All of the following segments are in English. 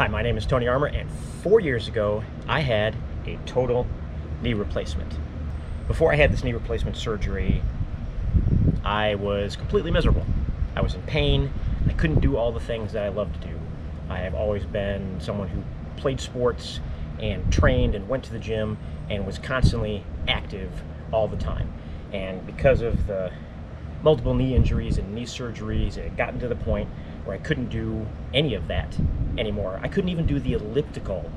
Hi, my name is Tony Armer, and 4 years ago I had a total knee replacement. Before I had this knee replacement surgery, I was completely miserable. I was in pain. I couldn't do all the things that I love to do. I have always been someone who played sports and trained and went to the gym and was constantly active all the time. And because of the multiple knee injuries and knee surgeries, it had gotten to the point where I couldn't do any of that anymore. I couldn't even do the elliptical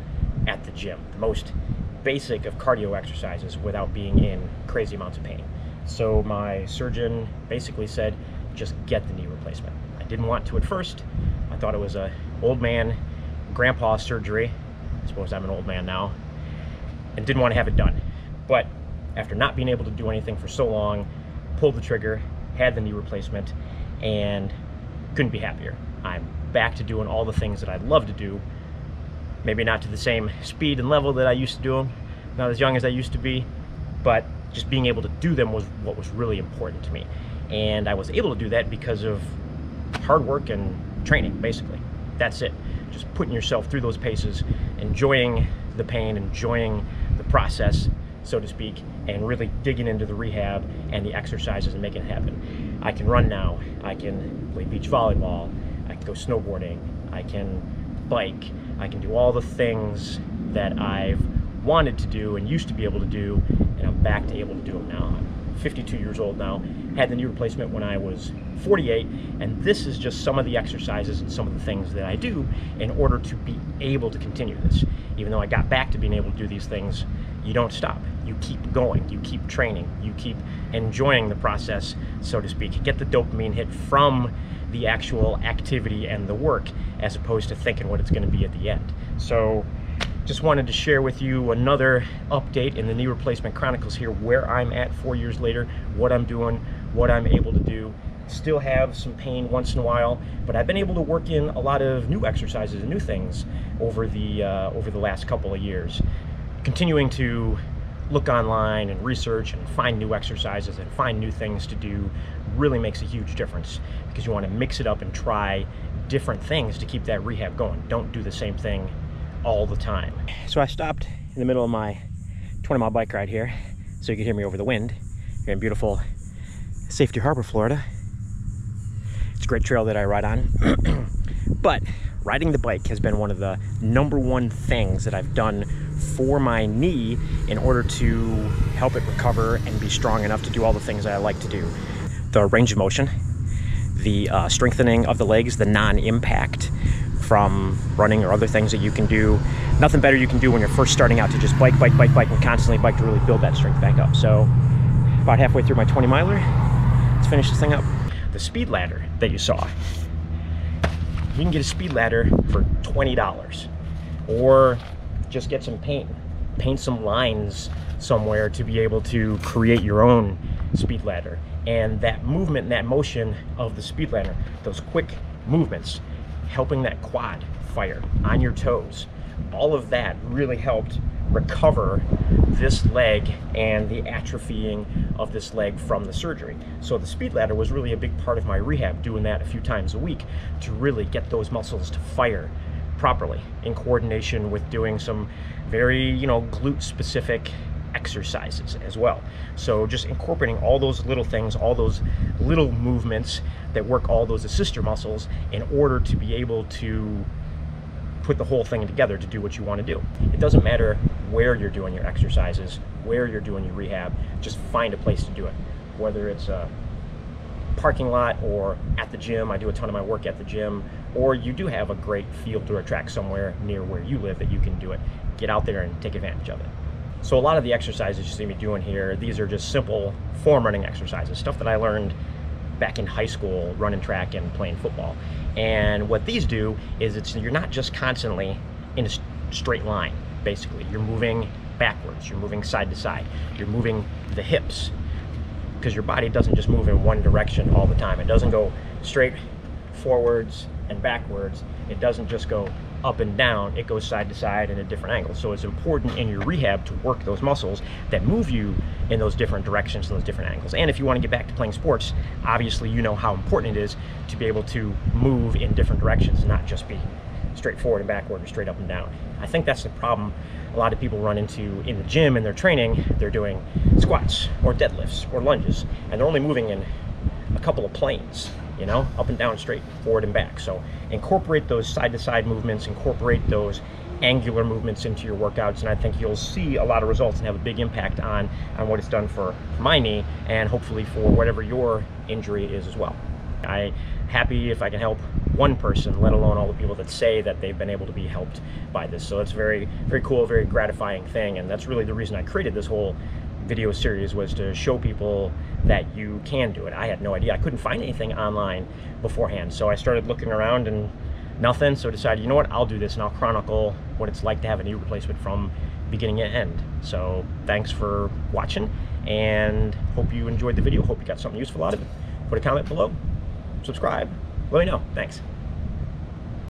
at the gym, the most basic of cardio exercises, without being in crazy amounts of pain. So my surgeon basically said, just get the knee replacement. I didn't want to at first. I thought it was an old man, grandpa surgery. I suppose I'm an old man now, and didn't want to have it done. But after not being able to do anything for so long, pulled the trigger, had the knee replacement, and couldn't be happier. I'm back to doing all the things that I love to do. Maybe not to the same speed and level that I used to do them, not as young as I used to be, but just being able to do them was what was really important to me. And I was able to do that because of hard work and training, basically. That's it. Just putting yourself through those paces, enjoying the pain, enjoying the process, so to speak, and really digging into the rehab and the exercises and making it happen. I can run now. I can play beach volleyball. I can go snowboarding. I can bike. I can do all the things that I've wanted to do and used to be able to do, and I'm back to able to do them now. I'm 52 years old now, had the knee replacement when I was 48, and this is just some of the exercises and some of the things that I do in order to be able to continue this. Even though I got back to being able to do these things, you don't stop. You keep going, you keep training, you keep enjoying the process, so to speak. Get the dopamine hit from the actual activity and the work, as opposed to thinking what it's going to be at the end. So just wanted to share with you another update in the Knee Replacement Chronicles here, where I'm at 4 years later, what I'm doing, what I'm able to do. Still have some pain once in a while, but I've been able to work in a lot of new exercises and new things over the last couple of years. Continuing to look online and research and find new exercises and find new things to do really makes a huge difference, because you want to mix it up and try different things to keep that rehab going. Don't do the same thing all the time. So I stopped in the middle of my 20-mile bike ride here so you could hear me over the wind here in beautiful Safety Harbor, Florida. It's a great trail that I ride on. But riding the bike has been one of the #1 things that I've done for my knee in order to help it recover and be strong enough to do all the things that I like to do. The range of motion, the strengthening of the legs, the non-impact from running or other things that you can do. Nothing better you can do when you're first starting out to just bike, and constantly bike to really build that strength back up. So about halfway through my 20-miler, let's finish this thing up. The speed ladder that you saw. You can get a speed ladder for $20, or just get some paint. Paint some lines somewhere to be able to create your own speed ladder. And that movement and that motion of the speed ladder, those quick movements, helping that quad fire on your toes, all of that really helped recover this leg and the atrophying of this leg from the surgery. So the speed ladder was really a big part of my rehab, doing that a few times a week to really get those muscles to fire properly, in coordination with doing some very, glute specific exercises as well. So just incorporating all those little things, all those little movements that work all those assister muscles in order to be able to put the whole thing together to do what you want to do. It doesn't matter where you're doing your exercises, where you're doing your rehab, just find a place to do it. Whether it's a parking lot or at the gym, I do a ton of my work at the gym, or you do have a great field or a track somewhere near where you live that you can do it. Get out there and take advantage of it. So a lot of the exercises you see me doing here, these are just simple form running exercises, stuff that I learned back in high school, running track and playing football. And what these do is you're not just constantly in a straight line, basically. You're moving backwards, you're moving side to side, you're moving the hips, because your body doesn't just move in one direction all the time. It doesn't go straight forwards and backwards. It doesn't just go up and down. It goes side to side and at different angles. So it's important in your rehab to work those muscles that move you in those different directions and those different angles. And if you want to get back to playing sports, obviously you know how important it is to be able to move in different directions, not just be straight forward and backward or straight up and down. I think that's the problem a lot of people run into in the gym in their training. They're doing squats or deadlifts or lunges, and they're only moving in a couple of planes, you know, up and down, straight forward and back. So incorporate those side-to-side movements, incorporate those angular movements into your workouts, and I think you'll see a lot of results and have a big impact on what it's done for my knee and hopefully for whatever your injury is as well. I'm happy if I can help one person, let alone all the people that say that they've been able to be helped by this. So that's very, very cool, very gratifying thing, and that's really the reason I created this whole video series, was to show people that you can do it. I had no idea. I couldn't find anything online beforehand, so I started looking around and nothing, so I decided, you know what, I'll do this and I'll chronicle what it's like to have a knee replacement from beginning to end. So thanks for watching, and hope you enjoyed the video. Hope you got something useful out of it. Put a comment below, subscribe, let me know. Thanks.